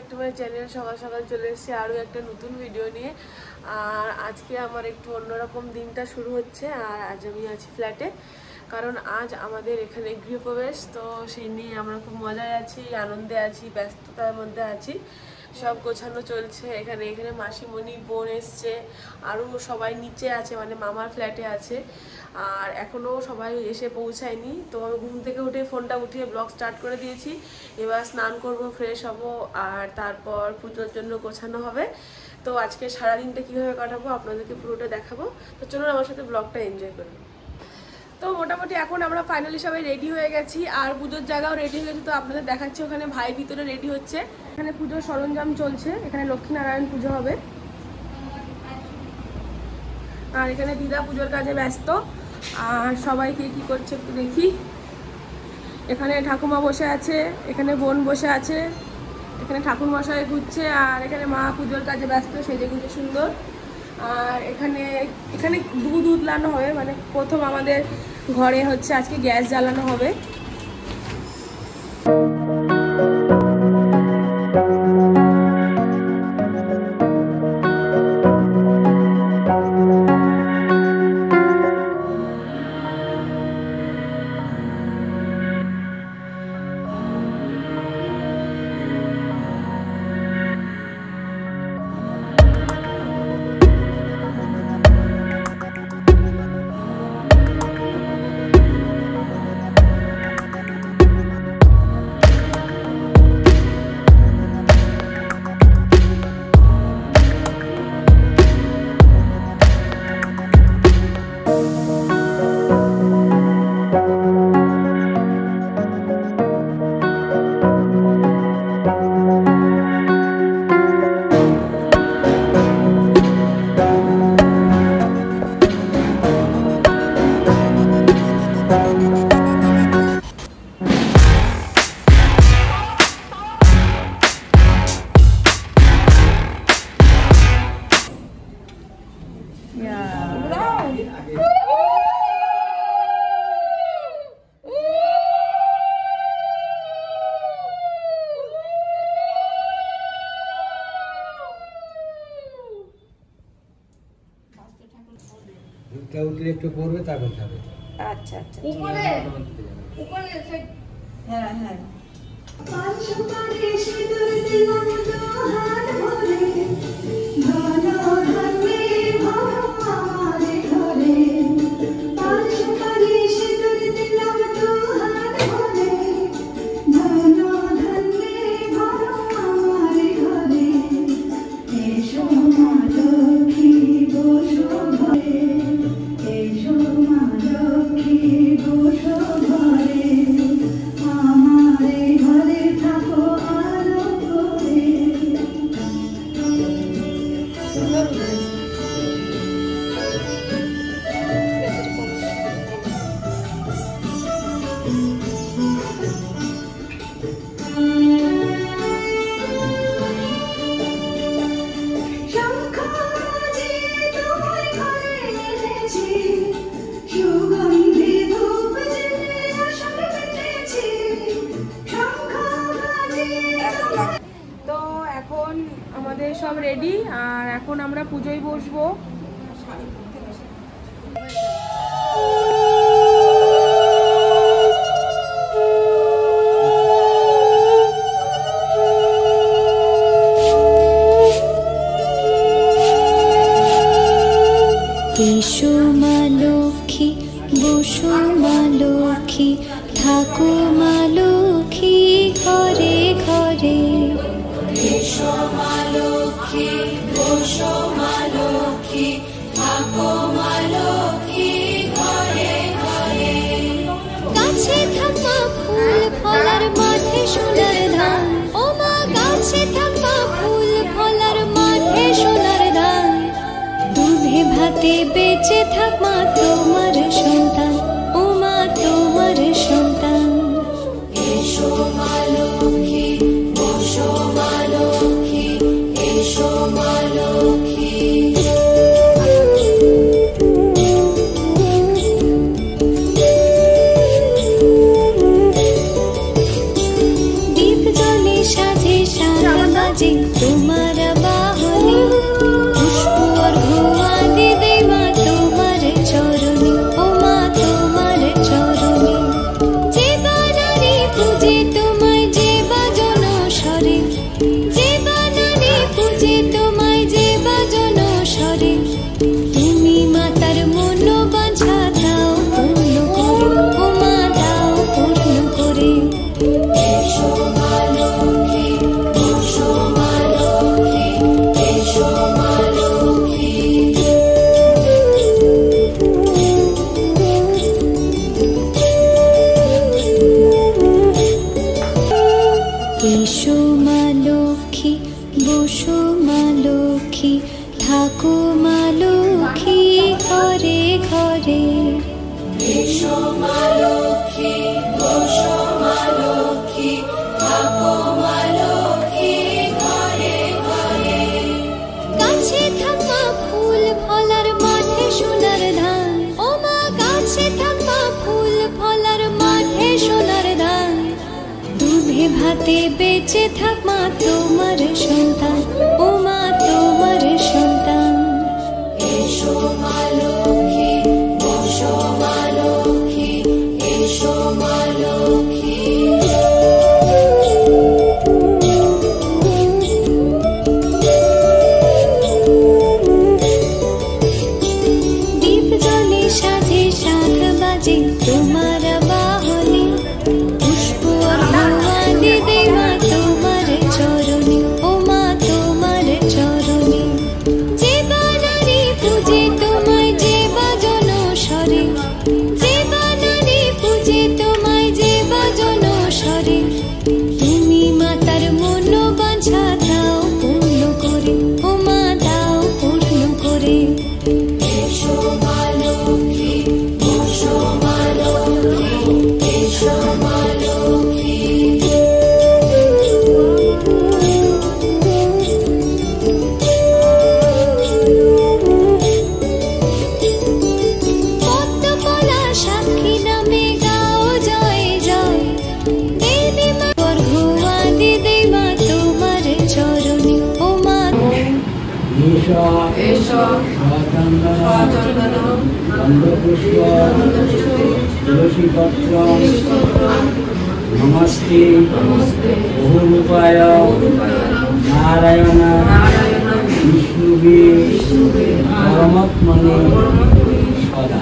Back to my channel सकाल सकाल चले और एक नतून भिडियो नहीं आज के अन्यरकम दिन शुरू होच्छे और आज आमी आछि फ्लैटे कारण आज आमादेर एखाने गृहप्रवेश तो सेई निये आमरा खूब मजाय आछि आनंदे आछि व्यस्ततार मध्य आछि सब गोछानो चलछे एखाने एखाने मासिमणि बोन एसेछे आरो सबाई नीचे आछे माने मामार फ्लैटे आछे और एखोनो सबाई एसे पौंछायनि तो आमि घुम थेके उठे फोनटा उठिए ब्लग स्टार्ट करे दिएछि एबार स्नान करब फ्रेश हबो और तारपर पूजोर जोन्नो गोछानो हबे तो आज के सारा दिनटा किभाबे काटाबो आपनादेरके पुरोटा देखाबो तो चलुन आमार साथे ब्लगटा एनजय करुन। तो मोटामुटी एखन आमरा फाइनली सबाई रेडी हो गेছি और पूजोर जायगाओ रेडी हो गेছে तो आपनादेर देखाচ্ছি ওখানে ভাই ভিতরে रेडी হচ্ছে এখানে পূজোর সরঞ্জাম চলছে এখানে লক্ষ্মী নারায়ণ পুজো হবে আর এখানে দিদা পূজোর কাজে ব্যস্ত আর সবাইকে কি করছে একটু দেখি এখানে ঠাকুমা বসে আছে এখানে বোন বসে আছে এখানে ঠাকুর মশাই ঘুরছে আর এখানে মা পূজোর কাজে ব্যস্ত সেজে গুজে সুন্দর আর এখানে এখানে দুধ উতলানো হবে মানে প্রথম আমাদের घरे হচ্ছে আজকে গ্যাস জ্বালানো হবে। क्या उतले एक बोर में ताकत जावे अच्छा अच्छा ऊपर ऊपर से हां हां पांच पांडे से दूर दिलों जो हाथ भरे धनो धन में भवारे धरे पांच पांडे से दूर दिलों जो हाथ भरे धनो धन में भवारे धरे ऐशो मा लक्ष्मी बोलो भरे सब रेडी और एखन आमरा पूजोय बसबो एसो मा लक्ष्मी बसो मा लक्ष्मी थाको मा लक्ष्मी घरे घरे एसो मा लक्ष्मी बसो मा लक्ष्मी थाको मा लक्ष्मी घरे घरे गाছে থাকা ফুল ফলার মাঝে সোনার ধান ও মা গাছে থাকা ফুল ফলার মাঝে সোনার ধান দুধে ভাতে বেঁচে থাক মা তোমার সন্তান ও মা তোমার সন্তান এসো মা লক্ষ্মী বসো মা লক্ষ্মী এসো মা লক্ষ্মী দীপ জ্বলে সাজে সারা হাতে বেঁচে থাক মা তোমার সন্তান, ও মা তোমার সন্তান। এসো মা লক্ষ্মী, বসো মা লক্ষ্মী, এসো মা লক্ষ্মী। দীপ জলে সাজে শাখ বাজে তোমার বাহনে, পুষ্প দে দে মা তোমার চরণে, ও মা তোমার চরণে। যে বানারে পুজে তোমায় যে বাজন সরে, যে বানারে পুজে তোমায় যে বাজন সরে, তুমি মাতার মন বাঁধা দাও পূর্ণ করে, ও মা দাও পূর্ণ করে। এসো মা লক্ষ্মী, এসো মা লক্ষ্মী, এসো মা লক্ষ্মী। পদ্মকলা সাক্ষী নামে গাও জয় জয়, দেবী মা গর্ভবতী দেবী মা তোমার চরণে, ও মা। এসো সচন্দন নমস্তে বহুরূপায় নারায়ণ বিষ্ণুবে পরমাত্মনে সদা।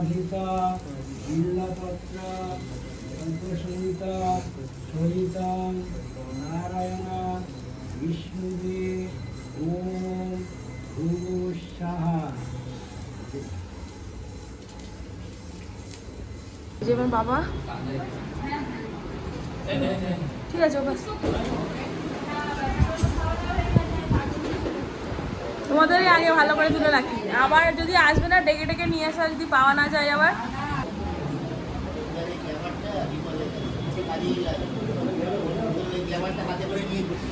অধিতা বিল্লাপত্র সঙ্গীতা সহিতা নারায়ণ বিষ্ণুদে ওম ভূষাহা। যে আমার বাবা ঠিক আছে, তোমাদেরই আগে ভালো করে তুলে রাখি, আবার যদি আসবে না ডেকে ডেকে নিয়ে আসা যদি পাওয়া না যায় আবার।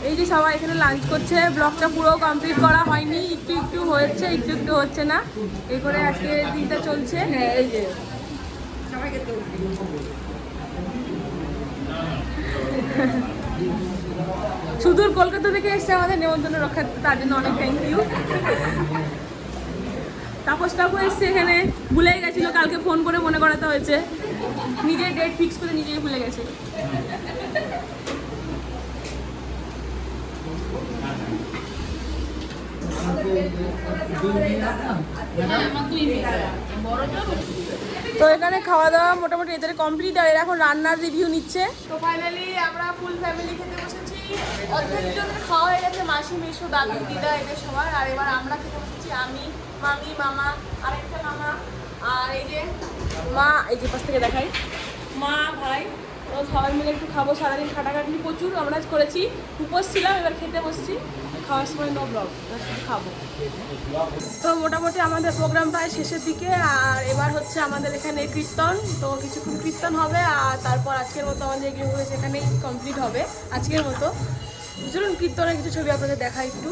এই যে সবাই এখানে লাঞ্চ করছে, ব্লগটা পুরো কমপ্লিট করা হয়নি, একটু একটু হচ্ছে একটু একটু হচ্ছে না, এই করে আজকে দিনটা চলছে। সুদূর কলকাতা থেকে এসছে আমাদের নেমন্তন্ন রক্ষা, তার জন্য অনেক থ্যাংক ইউ। তাপস কাকু এসছে এখানে, ভুলেই গেছিলো কালকে ফোন করে মনে করাতে হয়েছে, নিজের ডেট ফিক্স করে নিজেই ভুলে গেছে। তো এখানে খাওয়া দাওয়া মোটামুটি এদের কমপ্লিট, আর এখন রান্নার রিভিউ নিচ্ছে। তো ফাইনালি আমরা ফুল ফ্যামিলি খেতে বসেছি, অর্ধেক খাওয়া হয়ে গেছে, মাসি মেশো দাদু দিদা এদের সবার। আর এবার আমরা খেতে বসেছি আমি, মামি, মামা, আরেকটা মামা, আর এই যে মা, এই যে পাশ থেকে দেখাই মা ভাই, তো সবাই মিলে একটু খাবো। সারাদিন খাটাখাটনি প্রচুর আমরা করেছি, উপোস ছিলাম, এবার খেতে বসছি, খাওয়ার সময় নো ব্লগ খাবো। তো মোটামুটি আমাদের প্রোগ্রাম প্রায় শেষের দিকে, আর এবার হচ্ছে আমাদের এখানে কীর্তন, তো কিছুক্ষণ কীর্তন হবে, আর তারপর আজকের মতো আমাদের গৃহপ্রবেশ এখানেই কমপ্লিট হবে আজকের মতো। চলুন কীর্তনের কিছু ছবি আপনাদের দেখাই একটু।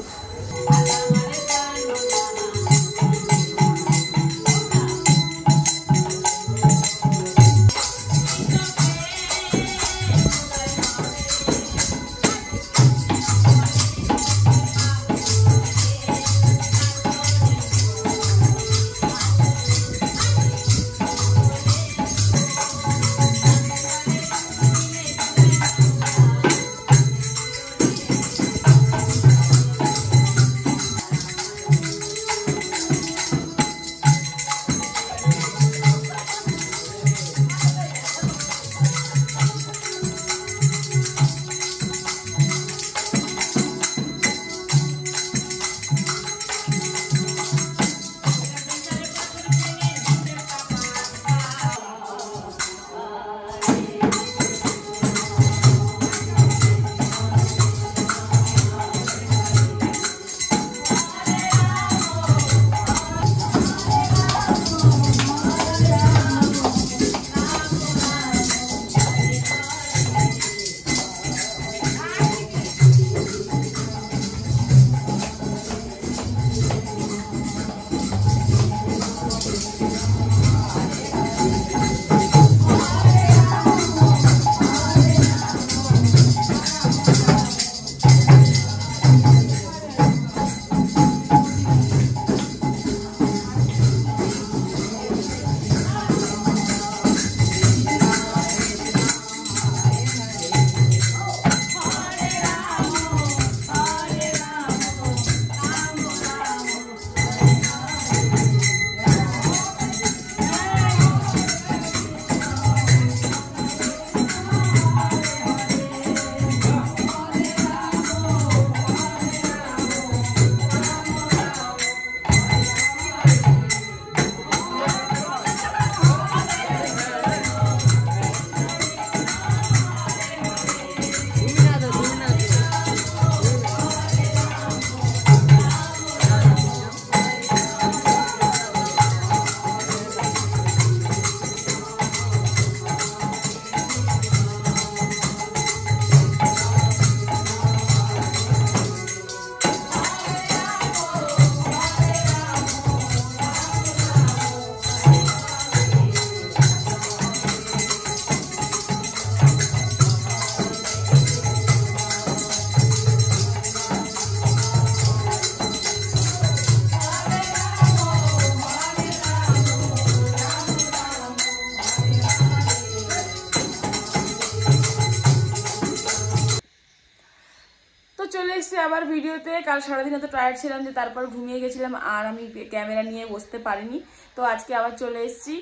ভিডিওতে কাল সারা দিন এত টায়ার্ড ছিলাম যে তারপর ঘুমিয়ে গেছিলাম আর আমি ক্যামেরা নিয়ে বসতে পারিনি। তো আজকে আবার চলে এসেছি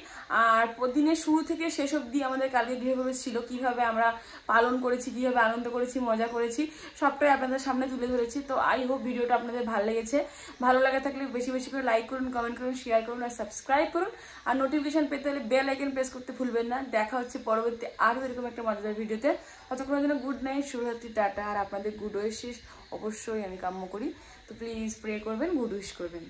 আর দিনের শুরু থেকে শেষ অবধি আমাদের কালকে গৃহপ্রবেশ ছিল, কিভাবে আমরা পালন করেছি, কিভাবে আনন্দ করেছি, মজা করেছি, সবটাই আপনাদের সামনে তুলে ধরেছি। তো আই হোপ ভিডিওটা আপনাদের ভালো লেগেছে। ভালো লাগা থাকলে বেশি বেশি করে লাইক করুন, কমেন্ট করুন, শেয়ার করুন আর সাবস্ক্রাইব করুন। আর নোটিফিকেশন পেতে হলে বেল আইকন প্রেস করতে ভুলবেন না। দেখা হচ্ছে পরবর্তী আরও এরকম একটা মজাদার ভিডিওতে। ততক্ষণের জন্য গুড নাইট, শুভরাত্রি, টাটা। আর আপনাদের গুড উইশেস অবশ্যই আমি কাম্য করি, তো প্লিজ প্রে করবেন, গুড উইশ করবেন।